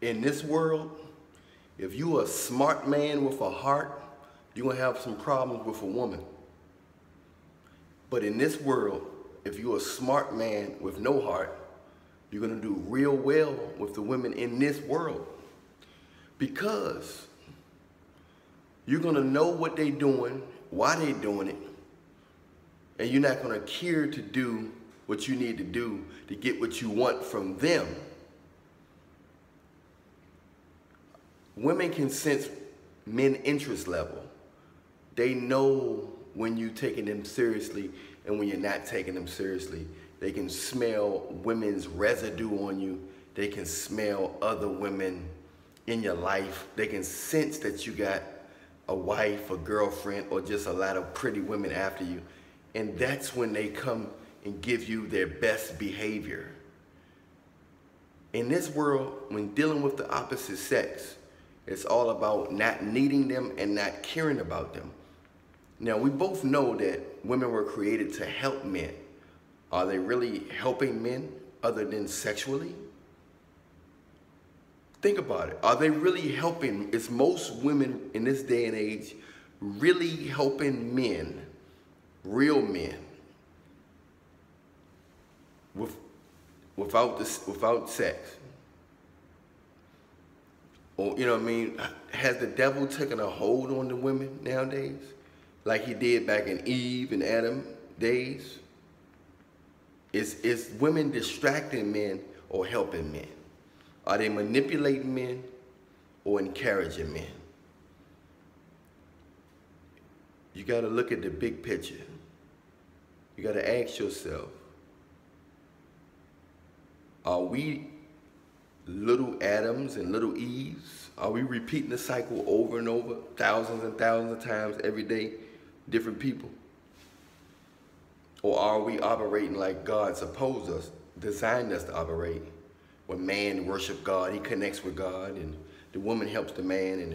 in this world, if you are a smart man with a heart, you're going to have some problems with a woman. But in this world, if you're a smart man with no heart, you're going to do real well with the women in this world, because you're going to know what they're doing, why they're doing it, and you're not going to care to do what you need to do to get what you want from them. Women can sense men's interest level. They know when you're taking them seriously and when you're not taking them seriously. They can smell women's residue on you. They can smell other women in your life. They can sense that you got a wife, a girlfriend, or just a lot of pretty women after you. And that's when they come and give you their best behavior. In this world, when dealing with the opposite sex, it's all about not needing them and not caring about them. Now, we both know that women were created to help men. Are they really helping men other than sexually? Think about it. Are they really helping? Is most women in this day and age really helping men, real men, without sex? Or, you know what I mean? Has the devil taken a hold on the women nowadays, like he did back in Eve and Adam days? Is women distracting men or helping men? Are they manipulating men or encouraging men? You got to look at the big picture. You got to ask yourself, are we little Adams and little Eves? Are we repeating the cycle over and over, thousands and thousands of times every day, different people? Or are we operating like God supposed us, designed us to operate? When man worship God, he connects with God, and the woman helps the man, and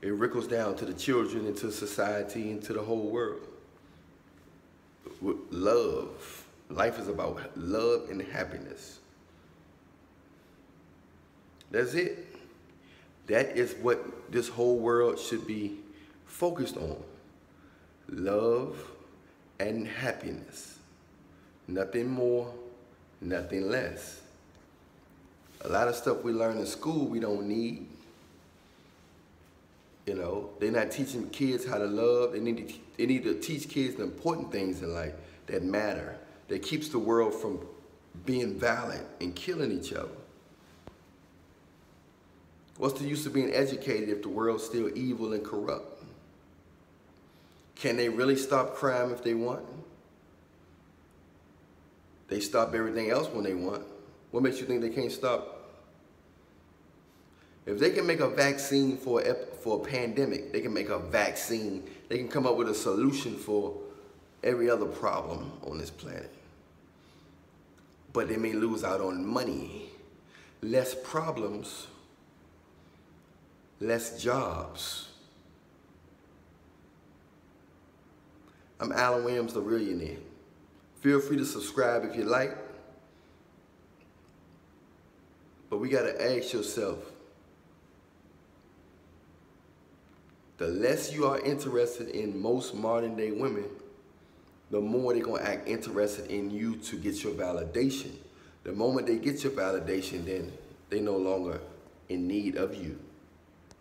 it ripples down to the children and to society and to the whole world. With love. Life is about love and happiness. That's it. That is what this whole world should be focused on. Love and happiness. Nothing more, nothing less. A lot of stuff we learn in school we don't need. You know, they're not teaching kids how to love. They need to teach kids the important things in life that matter, that keeps the world from being violent and killing each other. What's the use of being educated if the world's still evil and corrupt? Can they really stop crime if they want? They stop everything else when they want. What makes you think they can't stop? If they can make a vaccine for a pandemic, they can make a vaccine. They can come up with a solution for every other problem on this planet. But they may lose out on money, less problems, less jobs. I'm Alan Williams, the Realionaire. Feel free to subscribe if you like. But we gotta ask yourself, the less you are interested in most modern day women, the more they're gonna act interested in you to get your validation. The moment they get your validation, then they're no longer in need of you.